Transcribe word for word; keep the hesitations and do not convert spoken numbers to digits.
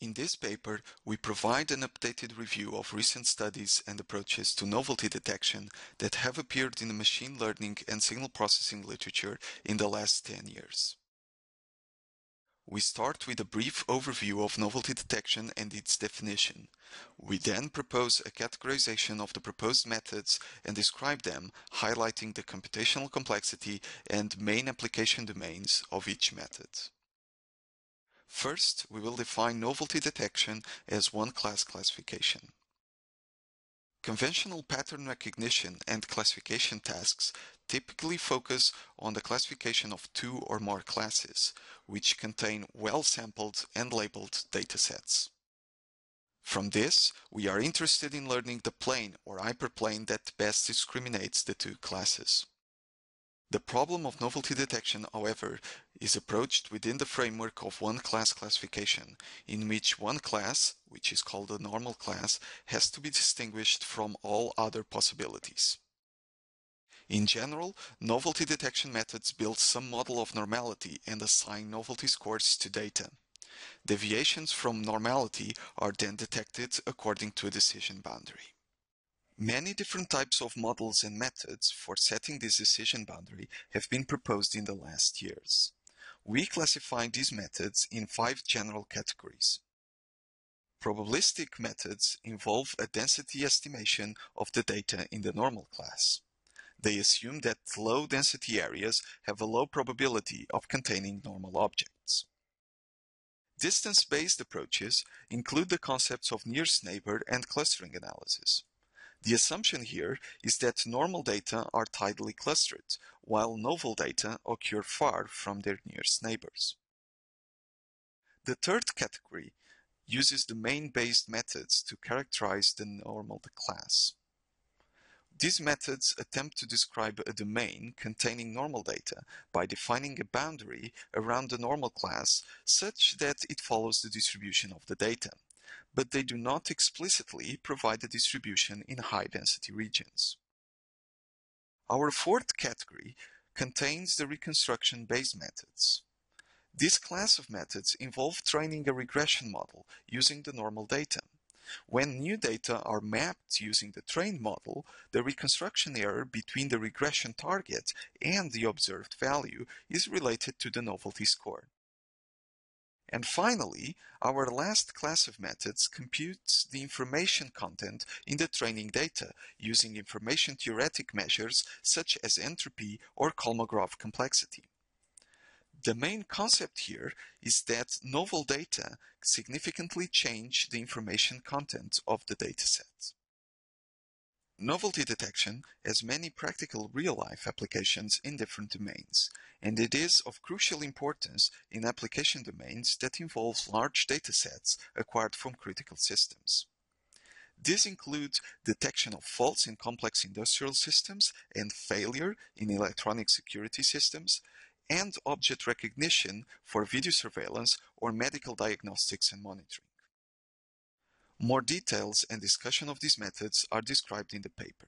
In this paper, we provide an updated review of recent studies and approaches to novelty detection that have appeared in the machine learning and signal processing literature in the last ten years. We start with a brief overview of novelty detection and its definition. We then propose a categorization of the proposed methods and describe them, highlighting the computational complexity and main application domains of each method. First, we will define novelty detection as one class classification. Conventional pattern recognition and classification tasks typically focus on the classification of two or more classes, which contain well-sampled and labeled datasets. From this, we are interested in learning the plane or hyperplane that best discriminates the two classes. The problem of novelty detection, however, is approached within the framework of one-class classification, in which one class, which is called a normal class, has to be distinguished from all other possibilities. In general, novelty detection methods build some model of normality and assign novelty scores to data. Deviations from normality are then detected according to a decision boundary. Many different types of models and methods for setting this decision boundary have been proposed in the last years. We classify these methods in five general categories. Probabilistic methods involve a density estimation of the data in the normal class. They assume that low-density areas have a low probability of containing normal objects. Distance-based approaches include the concepts of nearest neighbor and clustering analysis. The assumption here is that normal data are tidally clustered, while novel data occur far from their nearest neighbors. The third category uses domain-based methods to characterize the normal class. These methods attempt to describe a domain containing normal data by defining a boundary around the normal class such that it follows the distribution of the data, but they do not explicitly provide a distribution in high-density regions. Our fourth category contains the reconstruction-based methods. This class of methods involve training a regression model using the normal data. When new data are mapped using the trained model, the reconstruction error between the regression target and the observed value is related to the novelty score. And finally, our last class of methods computes the information content in the training data using information theoretic measures such as entropy or Kolmogorov complexity. The main concept here is that novel data significantly change the information content of the dataset. Novelty detection has many practical real-life applications in different domains, and it is of crucial importance in application domains that involve large datasets acquired from critical systems. This includes detection of faults in complex industrial systems and failure in electronic security systems, and object recognition for video surveillance or medical diagnostics and monitoring. More details and discussion of these methods are described in the paper.